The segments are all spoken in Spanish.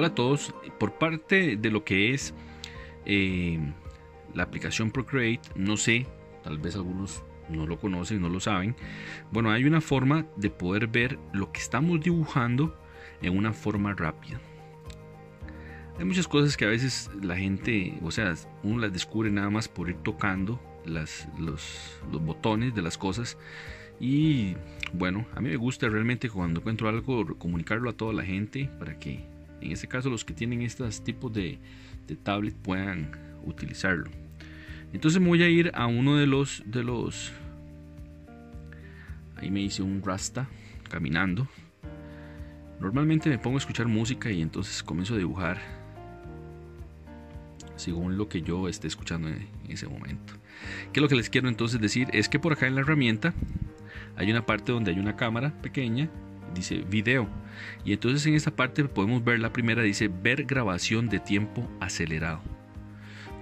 Hola a todos, por parte de lo que es la aplicación Procreate, no sé, tal vez algunos no lo conocen, no lo saben. Bueno, hay una forma de poder ver lo que estamos dibujando en una forma rápida. Hay muchas cosas que a veces la gente, o sea, uno las descubre nada más por ir tocando los botones de las cosas. Y bueno, a mí me gusta realmente cuando encuentro algo comunicarlo a toda la gente para que en este caso los que tienen estos tipos de tablet puedan utilizarlo. Entonces me voy a ir a uno de los ahí me hice un rasta caminando. Normalmente me pongo a escuchar música y entonces comienzo a dibujar según lo que yo esté escuchando en ese momento. Que lo que les quiero entonces decir es que por acá en la herramienta hay una parte donde hay una cámara pequeña, dice video, y entonces en esta parte podemos ver la primera, dice ver grabación de tiempo acelerado.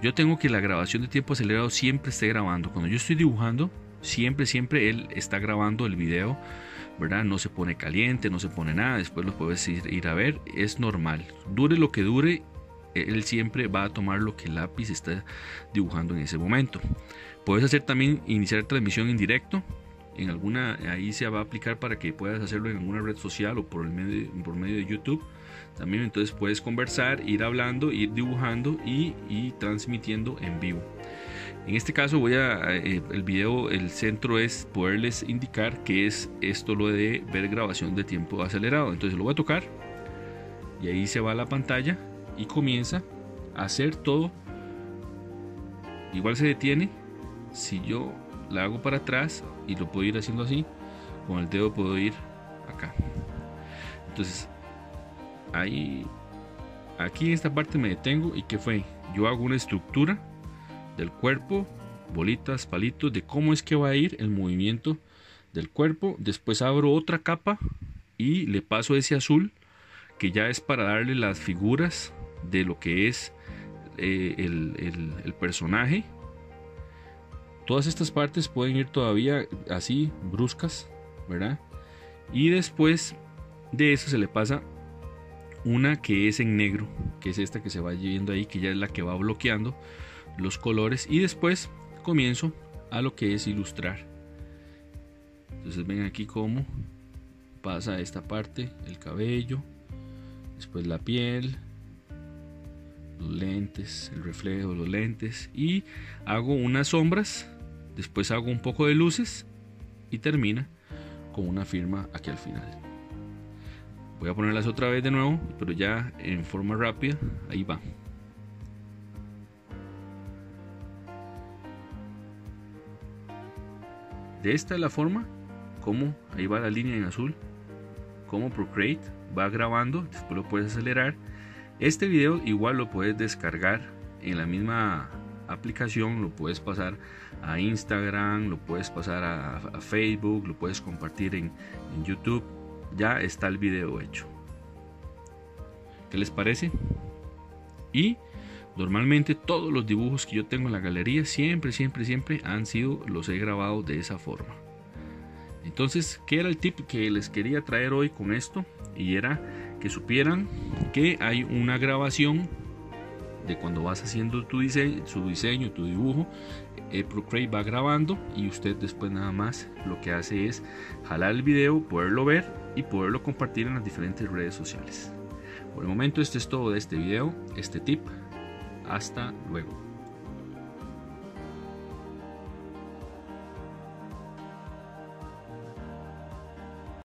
Yo tengo que la grabación de tiempo acelerado siempre esté grabando. Cuando yo estoy dibujando, siempre él está grabando el video, ¿verdad? No se pone caliente, no se pone nada, después lo puedes ir a ver, es normal. Dure lo que dure, él siempre va a tomar lo que el lápiz está dibujando en ese momento. Puedes hacer también iniciar transmisión en directo. En alguna, ahí se va a aplicar para que puedas hacerlo en alguna red social o por medio de YouTube. También entonces puedes conversar, ir hablando, ir dibujando y transmitiendo en vivo. En este caso voy a el video, el centro es poderles indicar que es esto lo de ver grabación de tiempo acelerado. Entonces lo voy a tocar y ahí se va a la pantalla y comienza a hacer todo. Igual se detiene. Si yo la hago para atrás y lo puedo ir haciendo así, con el dedo puedo ir acá. Entonces ahí, aquí en esta parte me detengo y ¿qué fue? Yo hago una estructura del cuerpo, bolitas, palitos, de cómo es que va a ir el movimiento del cuerpo. Después abro otra capa y le paso ese azul que ya es para darle las figuras de lo que es el personaje. Todas estas partes pueden ir todavía así, bruscas, ¿verdad? Y después de eso se le pasa una que es en negro, que es esta que se va viendo ahí, que ya es la que va bloqueando los colores. Y después comienzo a lo que es ilustrar. Entonces ven aquí cómo pasa esta parte, el cabello, después la piel, los lentes, el reflejo de los lentes, y hago unas sombras. Después hago un poco de luces y termina con una firma aquí al final. Voy a ponerlas otra vez de nuevo, pero ya en forma rápida. Ahí va. De esta es la forma, como ahí va la línea en azul, como Procreate va grabando. Después lo puedes acelerar. Este video igual lo puedes descargar en la misma aplicación, lo puedes pasar a Instagram, lo puedes pasar a Facebook, lo puedes compartir en YouTube. Ya está el video hecho. ¿Qué les parece? Y normalmente todos los dibujos que yo tengo en la galería siempre han sido, los he grabado de esa forma. Entonces, ¿qué era el tip que les quería traer hoy con esto? Y era que supieran que hay una grabación de cuando vas haciendo su diseño, tu dibujo. Procreate va grabando y usted después nada más lo que hace es jalar el video, poderlo ver y poderlo compartir en las diferentes redes sociales. Por el momento esto es todo de este video, este tip. Hasta luego.